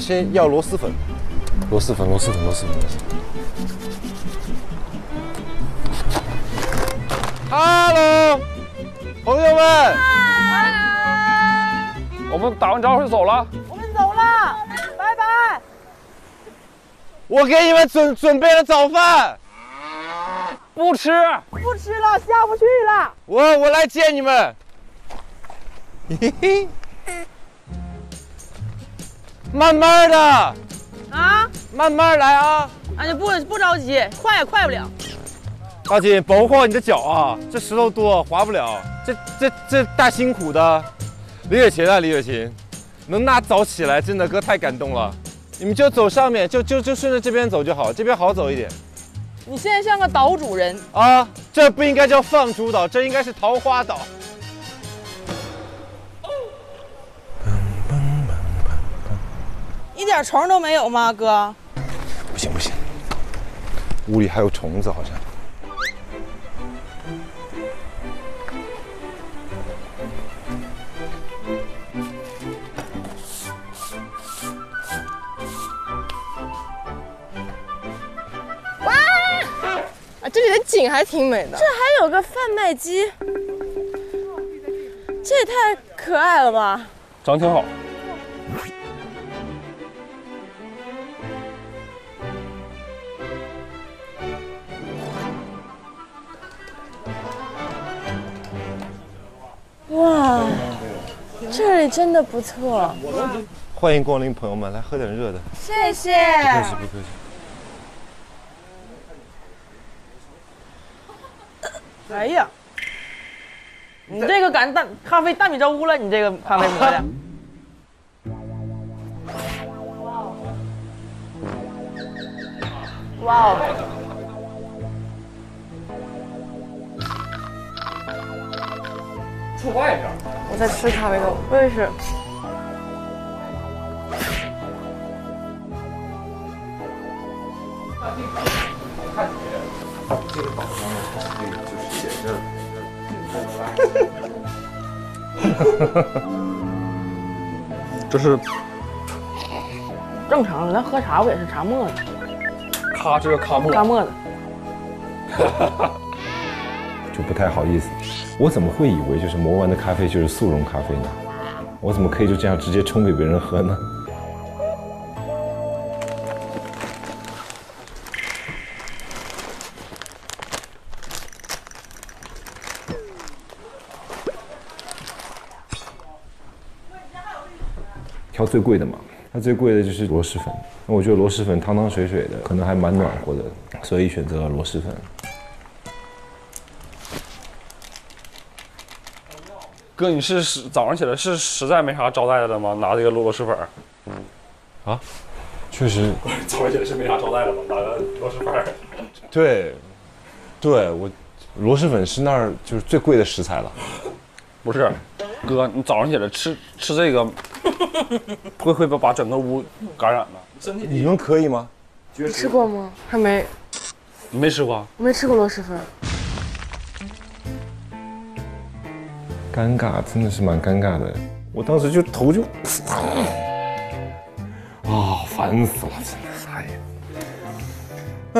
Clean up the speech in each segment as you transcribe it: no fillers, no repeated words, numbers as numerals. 先要螺蛳粉。Hello， 朋友们。我们打完招呼就走了。我们走了，拜拜。我给你们准备了早饭。 不吃了，下不去了。我来接你们。嘿嘿，慢慢的啊，慢慢来啊。啊，你不着急，快也快不了。大姐，保护好你的脚啊，这石头多，滑不了。这大辛苦的。李雪琴啊，李雪琴，能那早起来，真的哥太感动了。你们就走上面，就顺着这边走就好，这边好走一点。 你现在像个岛主人啊！这不应该叫放逐岛，这应该是桃花岛。一点虫都没有吗，哥？不行，屋里还有虫子好像。哇！ 这里的景还挺美的，这还有个贩卖机，这也太可爱了吧！长挺好。哇，这里真的不错。欢迎光临，朋友们，来喝点热的。谢谢。不客气。 哎呀，你这个赶咖啡大米粥了，你这个咖啡磨的。哇哦！触发一下。我在吃咖啡豆，我也是。这个宝藏的宝贝就是。 这是正常的，咱喝茶不也是茶沫子？咖这是咖沫，咖沫子，就不太好意思。我怎么会以为就是磨完的咖啡就是速溶咖啡呢？我怎么可以就这样直接冲给别人喝呢？挑最贵的嘛，它最贵的就是螺蛳粉。那我觉得螺蛳粉汤汤水水的，可能还蛮暖和的，所以选择了螺蛳粉。哥，你是早上起来是实在没啥招待的了吗？拿这个螺蛳粉？啊，确实，早上起来是没啥招待的吗？拿个螺蛳粉？对，我螺蛳粉是那儿就是最贵的食材了。不是，哥，你早上起来吃这个。 会把整个屋感染了。你们可以吗？你吃过吗？还没。你没吃过？我没吃过螺蛳粉。尴尬，真的是蛮尴尬的。我当时就头就，啊，烦死了，真的是，哎呀，嗯。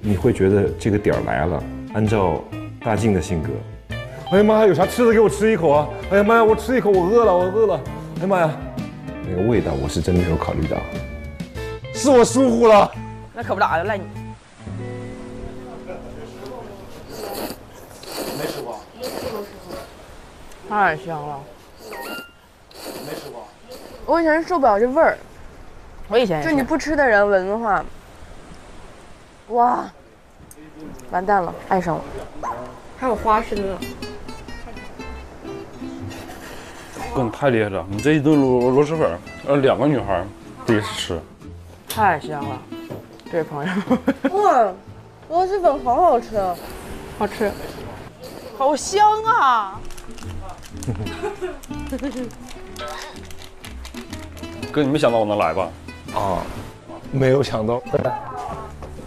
你会觉得这个点儿来了，按照大靖的性格。 哎呀妈呀，有啥吃的给我吃一口啊！哎呀妈呀，我吃一口，我饿了！哎呀妈呀，那个味道我是真没有考虑到，是我疏忽了。那可不咋的，赖你。没吃过。太香了。没吃过。我以前是受不了这味儿。我以前也是。就你不吃的人闻的话，哇，完蛋了，爱上了。还有花生呢。 哥，你太厉害了！你这一顿螺蛳粉，两个女孩第一次吃，太香了，这位朋友。哇，螺蛳粉好好吃，好吃，好香啊！哥，你没想到我能来吧？啊，没有想到。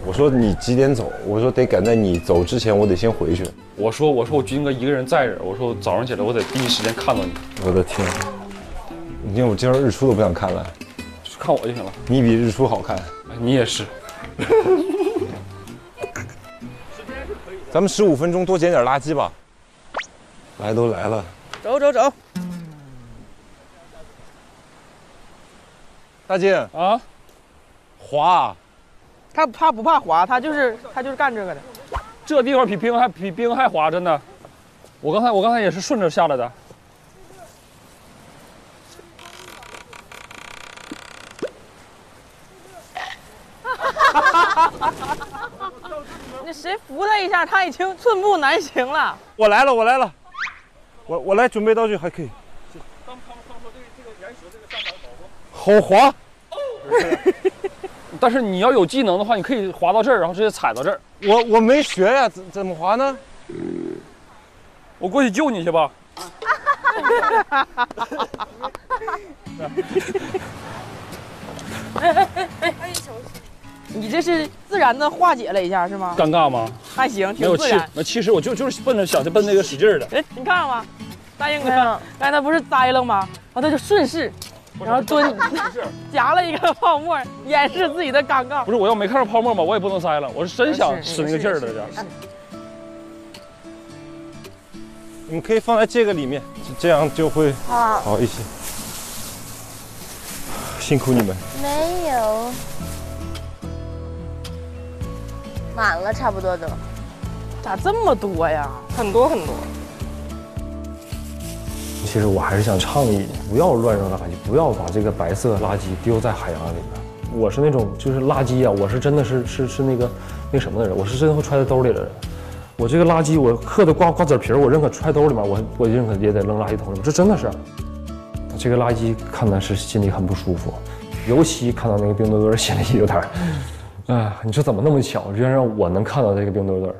我说你几点走？我说得赶在你走之前，我得先回去。我说我军哥一个人在这儿，我说早上起来我得第一时间看到你。我的天，你看我今儿日出都不想看了，看我就行了。你比日出好看，你也是。咱们15分钟多捡点垃圾吧。来都来了，走走走。大金啊，滑。 他怕不怕滑？他就是干这个的。这地方比冰还滑，真的。我刚才也是顺着下来的。那谁扶他一下，他已经寸步难行了。我来了，我来准备道具，还可以。他们说这个岩石这个站板好滑。哦。但是你要有技能的话，你可以滑到这儿，然后直接踩到这儿。我没学呀，怎么滑呢？我过去救你去吧。哎，你这是自然的化解了一下是吗？尴尬吗？还行，挺自然。其实我就是奔着想去奔那个使劲的。哎，你看了吗？大英哥，刚才他不是栽了吗？然后他就顺势。 然后蹲，夹了一个泡沫，掩饰自己的尴尬。不是，我要没看到泡沫嘛，我也不能塞了。我是真想使那个劲儿的，这样。你们可以放在这个里面，这样就会好一些。辛苦你们。没有，满了差不多都。咋这么多呀？很多很多。 其实我还是想倡议，不要乱扔垃圾，不要把这个白色垃圾丢在海洋里面。我是那种就是垃圾啊，我是真的是那个什么的人，我是真的会揣在兜里的人。我这个垃圾，我嗑的瓜子皮儿，我认可揣兜里面，我认可也得扔垃圾桶里面。这真的是，这个垃圾看的是心里很不舒服，尤其看到那个冰墩墩，心里有点，哎，你说怎么那么巧，居然让我能看到这个冰墩墩。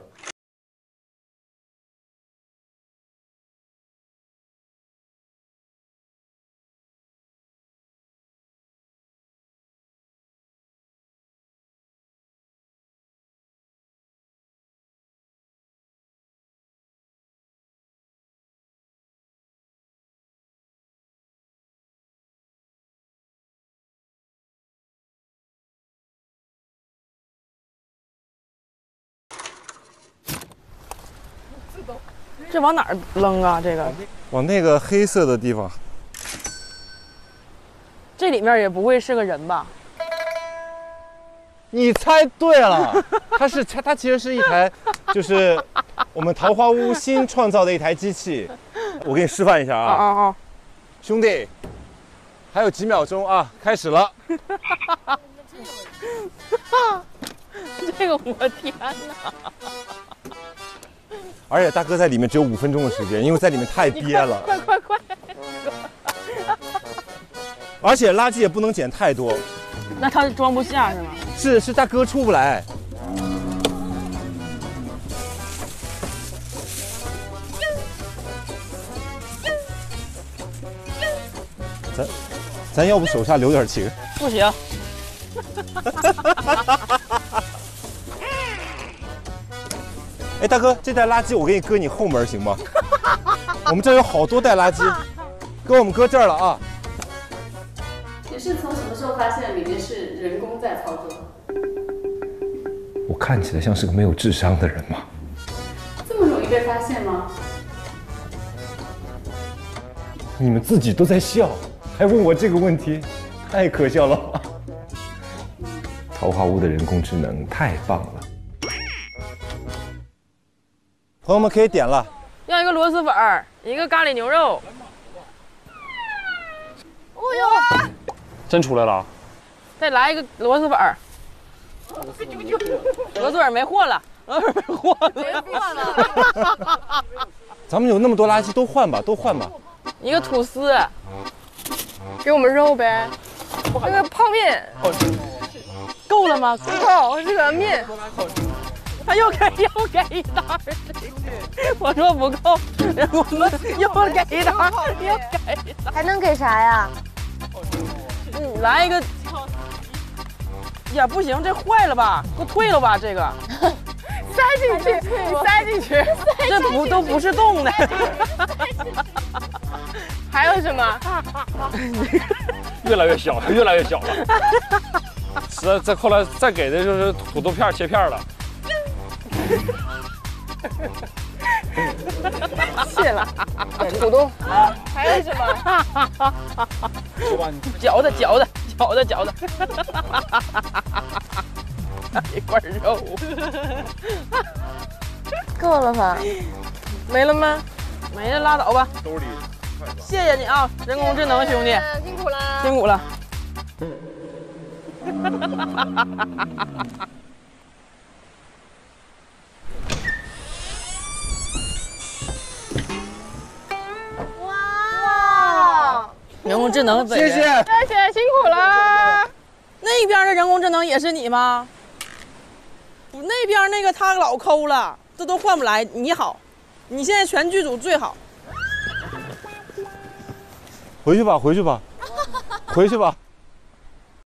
这往哪儿扔啊？这个往那个黑色的地方。这里面也不会是个人吧？你猜对了，它其实是一台，就是我们桃花坞新创造的一台机器。我给你示范一下啊！啊！兄弟，还有几秒钟啊，开始了。这个我天哪！ 而且大哥在里面只有5分钟的时间，因为在里面太憋了。快！而且垃圾也不能捡太多。那他装不下是吗？是大哥出不来。咱要不手下留点情？不行。哎，大哥，这袋垃圾我给你搁你后门行吗？我们这有好多袋垃圾，搁我们搁这儿了啊。你是从什么时候发现里面是人工在操作？我看起来像是个没有智商的人吗？这么容易被发现吗？你们自己都在笑，还问我这个问题，太可笑了。桃花坞的人工智能太棒了。 朋友们可以点了，要一个螺蛳粉儿，一个咖喱牛肉。哦呦，真出来了！再来一个螺蛳粉儿。螺蛳粉没货了，螺蛳粉没货了。没货了。咱们有那么多垃圾，都换吧。一个吐司，给我们肉呗。那个泡面，够了吗？够，这个面。 他又给一袋儿，我说不够，我们又给一袋儿，又给一袋儿，还能给啥呀？来一个呀，不行，这坏了吧？给我退了吧，这个。塞进去，塞进去，这都不是动的。还有什么？越来越小，越来越小了。再后来再给的就是土豆片切片了。谢了，土豆。还有什么？嚼的，嚼的，嚼的，嚼的。一块肉，够了吧？没了吗？没了，拉倒吧。兜里，谢谢你啊，人工智能兄弟，辛苦了，辛苦了。哇！人工智能，谢谢，谢谢，辛苦了。那边的人工智能也是你吗？ 那边那个他老抠了，这都换不来。你好，你现在全剧组最好。回去吧，回去吧，回去吧。